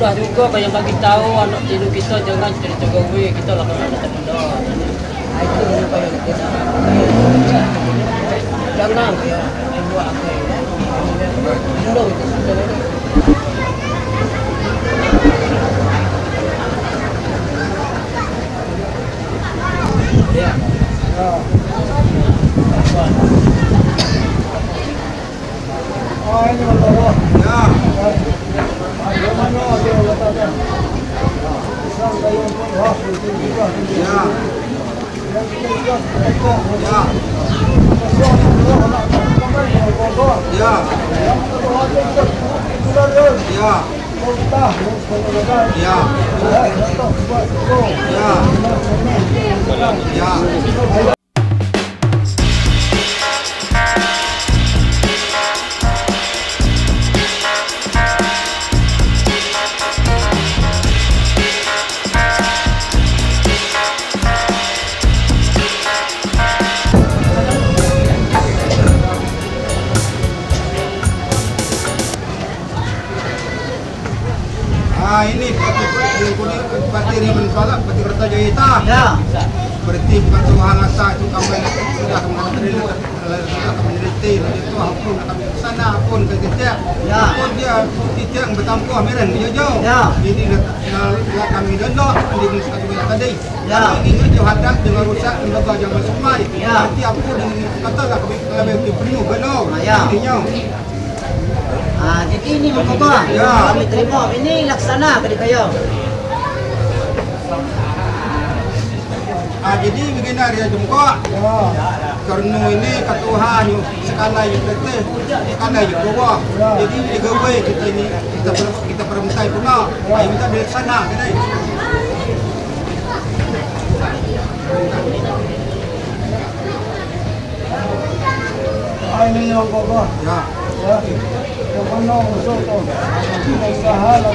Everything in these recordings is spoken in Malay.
Sudah juga banyak bagi tahu anak tidur kita jangan cerita gawe kita lah kena datang doa. Itu banyak kita. Jangan ya, buat apa? Dulu itu sudah ada. Ya. Oh ini betul. Ya. Yeah. Ini pati Riman Palak, pati Kertajaya Itah. Ya. Berarti pati Mahalasa itu kami sudah menderita. Itu apun kami sana apun ke Ketiak. Apun dia Ketiak yang bertampuk Meran jauh. Ini dah kami dendok di satu banyak tadi. Ini jauh hadap dengan rusak dengan bajang masumai. Nanti apun katalah kami lebih penuh benar. Intinya. Jadi ini mengapa? Kami terima ini laksana kepada kayo. Jadi begini dia jumpa. Kerana ini ketuhan sekala yang kita, sekala yang bawa. Jadi digawe kita ini kita permintai pula. Ayo kita laksana kena. Ini mengapa? Kalau musuh, usaha lah.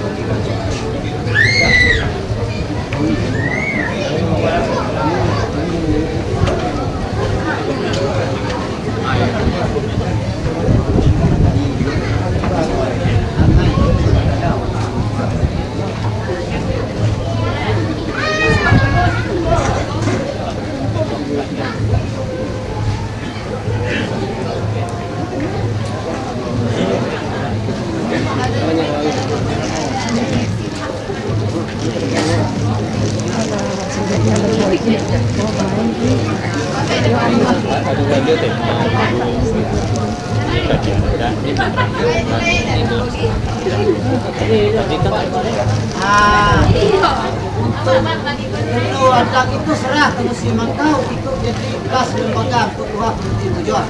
Untuk anak itu serah ke musliman kau ikut jadi kelas lembaga untuk buah berhenti tujuan.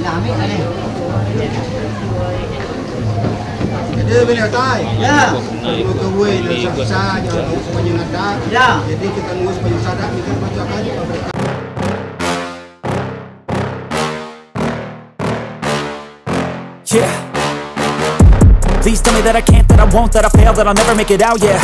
Anak ambil aneh. Jadi bila tay, untuk kue dan sah jangan ngus penyusadak. Jadi kita ngus penyusadak kita bacakan. Yeah. Please tell me that I can't, that I won't, that I fail, that I'll never make it out, yeah.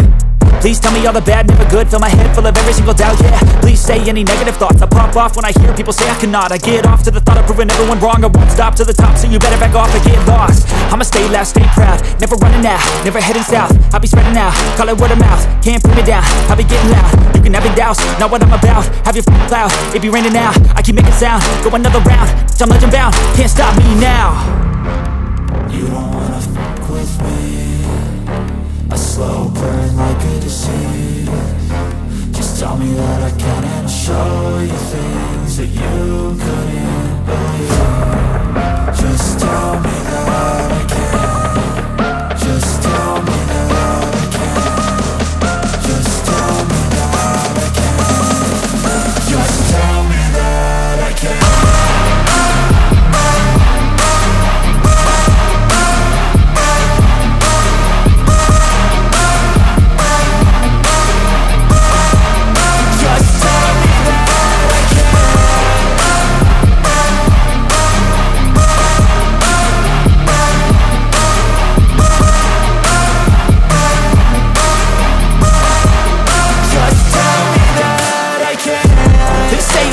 Please tell me all the bad, never good, fill my head full of every single doubt, yeah. Please say any negative thoughts, I pop off when I hear people say I cannot. I get off to the thought of proving everyone wrong, I won't stop to the top, so you better back off and get lost. I'ma stay loud, stay proud, never running out, never heading south. I'll be spreading out, call it word of mouth, can't put me down, I'll be getting loud. You can have your doubts, not what I'm about, have your f***ing clout, it be raining now. I keep making sound, go another round, bitch I'm legend bound, can't stop me now. You don't wanna with me, a slow burn like a disease. Just tell me that I can and I'll show you things that you couldn't believe. Just tell me that I can. Just tell me that I can. Just tell me that I can. Just tell me that I can.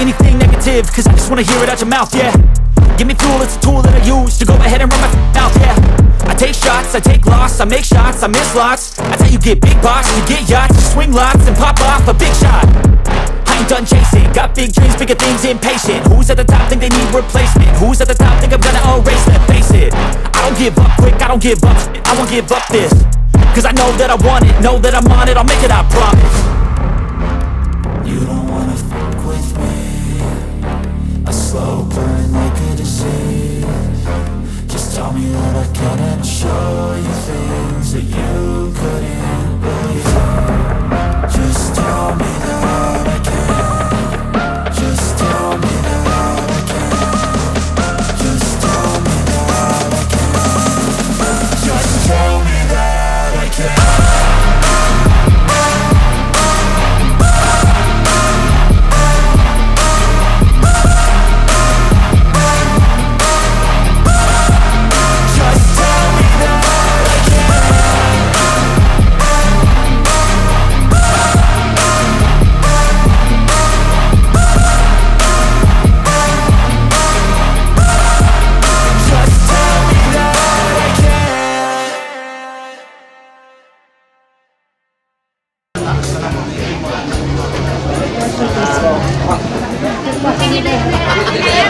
anything negative, cause I just wanna hear it out your mouth, yeah. Give me fuel, it's a tool that I use to go ahead and run my mouth, yeah. I take shots, I take loss, I make shots, I miss lots. That's how you get big boss, you get yachts, you swing lots and pop off a big shot. I ain't done chasing, got big dreams, bigger things, impatient. Who's at the top think they need replacement? Who's at the top think I'm gonna erase them? Face it, I don't give up quick, I don't give up shit, I won't give up this. Cause I know that I want it, know that I'm on it, I'll make it, I promise. You don't wanna fuck with me, a slow burn like a disease. Just tell me that I can and show you things that you couldn't believe. Just tell me that I can, just tell me that I can, just tell me that I can, just tell me that.